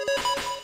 You